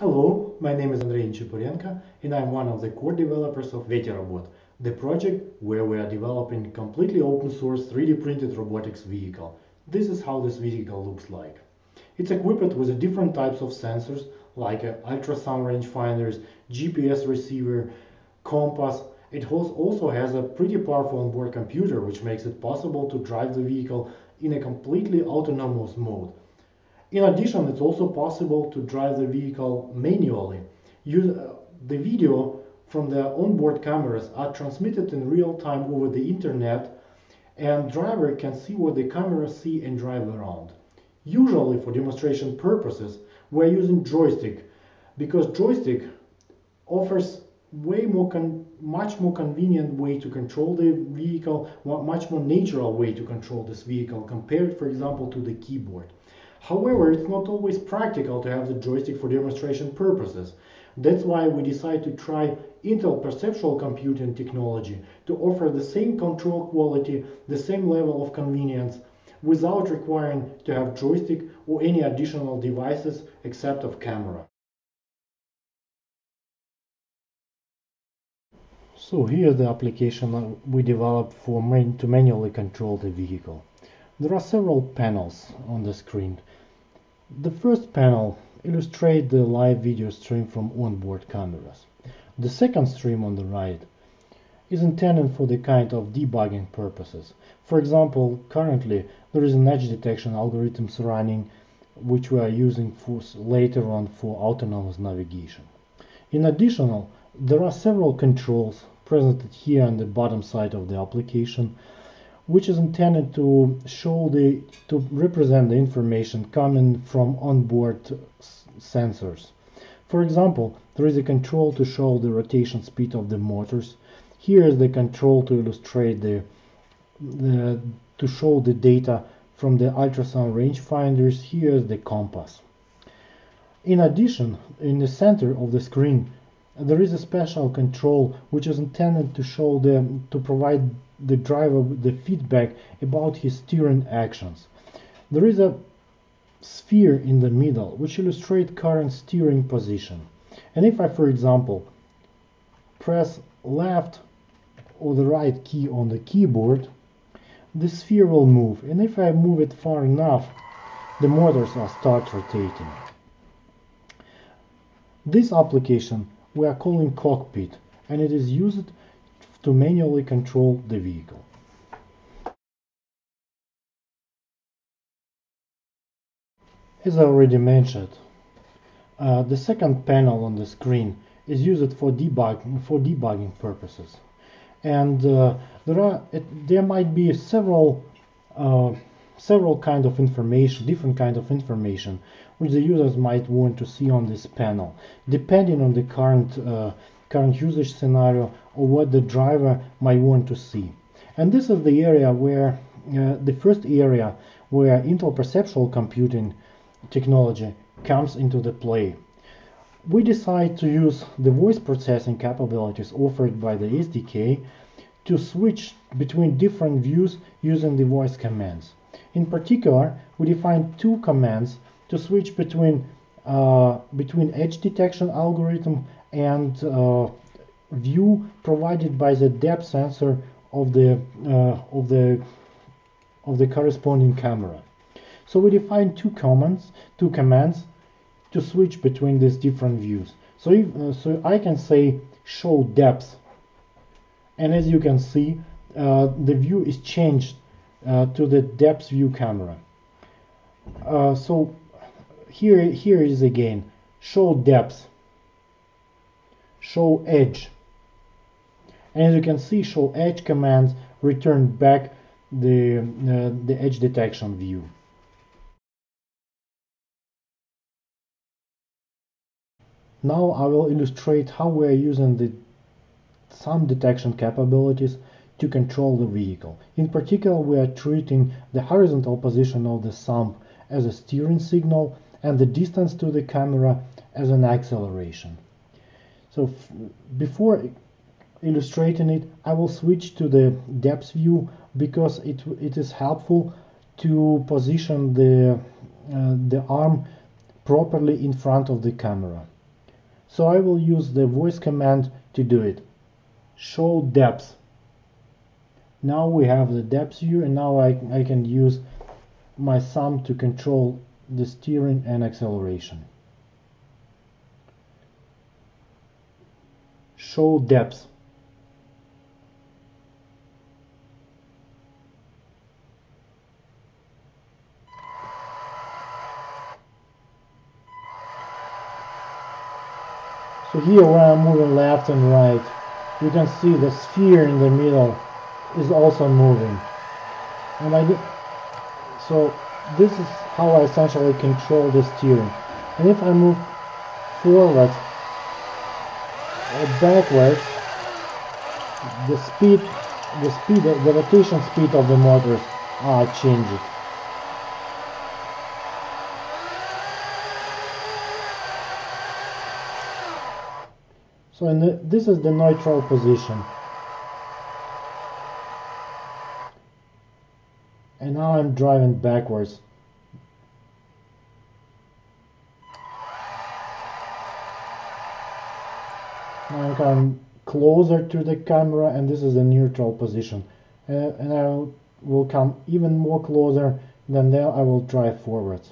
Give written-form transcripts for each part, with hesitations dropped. Hello, my name is Andrey Nechypurenko and I'm one of the core developers of Veterobot, the project where we are developing completely open source 3D printed robotics vehicle. This is how this vehicle looks like. It's equipped with different types of sensors like ultrasound rangefinders, GPS receiver, compass. It also has a pretty powerful onboard computer which makes it possible to drive the vehicle in a completely autonomous mode. In addition, it's also possible to drive the vehicle manually. The video from the onboard cameras are transmitted in real time over the internet, and driver can see what the cameras see and drive around. Usually, for demonstration purposes, we're using joystick, because joystick offers much more convenient way to control the vehicle, much more natural way to control this vehicle compared, for example, to the keyboard. However, it's not always practical to have the joystick for demonstration purposes. That's why we decided to try Intel Perceptual Computing technology to offer the same control quality, the same level of convenience, without requiring to have joystick or any additional devices except of camera. So here's the application we developed for to manually control the vehicle. There are several panels on the screen. The first panel illustrates the live video stream from onboard cameras. The second stream on the right is intended for the kind of debugging purposes. For example, currently there is an edge detection algorithm running which we are using later on for autonomous navigation. In addition, there are several controls presented here on the bottom side of the application, which is intended to represent the information coming from onboard sensors. For example, there is a control to show the rotation speed of the motors. Here is the control to illustrate to show the data from the ultrasound rangefinders. Here is the compass. In addition, in the center of the screen, there is a special control which is intended to show to provide the driver with the feedback about his steering actions. There is a sphere in the middle which illustrates current steering position. And if I, for example, press left or the right key on the keyboard, the sphere will move. And if I move it far enough, the motors will start rotating. This application we are calling cockpit, and it is used to manually control the vehicle. As I already mentioned, the second panel on the screen is used for debugging purposes, and there might be several kind of information, different kind of information, which the users might want to see on this panel, depending on the current usage scenario or what the driver might want to see. And this is the area where, the first area where Intel Perceptual Computing technology comes into the play. We decide to use the voice processing capabilities offered by the SDK to switch between different views using the voice commands. In particular, we define two commands to switch between edge detection algorithm and view provided by the depth sensor of the corresponding camera. So we define two commands to switch between these different views. So so I can say show depth, and as you can see, the view is changed to the depth view camera. So here is again show depth, show edge, and as you can see, show edge commands return back the edge detection view. Now I will illustrate how we are using some detection capabilities to control the vehicle. In particular, we are treating the horizontal position of the thumb as a steering signal and the distance to the camera as an acceleration. So before illustrating it, I will switch to the depth view because it is helpful to position the arm properly in front of the camera. so I will use the voice command to do it. Show depth. Now we have the depth view, and now I can use my thumb to control the steering and acceleration. Show depth. So here where I'm moving left and right, you can see the sphere in the middle is also moving. And so this is how I essentially control the steering. And if I move forward or backwards, the rotation speed of the motors are changing. So this is the neutral position. And now I'm driving backwards. Now I'm closer to the camera, and this is the neutral position. And I will come even more closer, then there I will drive forward.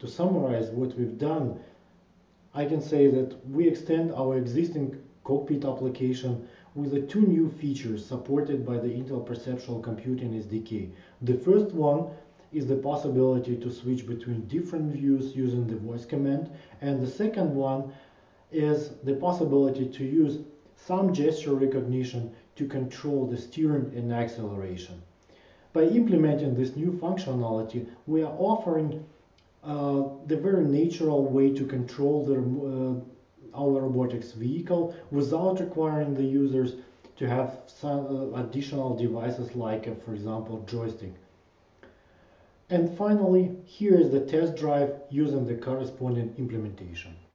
To summarize what we've done, I can say that we extend our existing cockpit application with the two new features supported by the Intel Perceptual Computing SDK. The first one is the possibility to switch between different views using the voice command, and the second one is the possibility to use some gesture recognition to control the steering and acceleration. By implementing this new functionality, we are offering the very natural way to control our robotics vehicle without requiring the users to have some additional devices like, for example, joystick. And finally, here is the test drive using the corresponding implementation.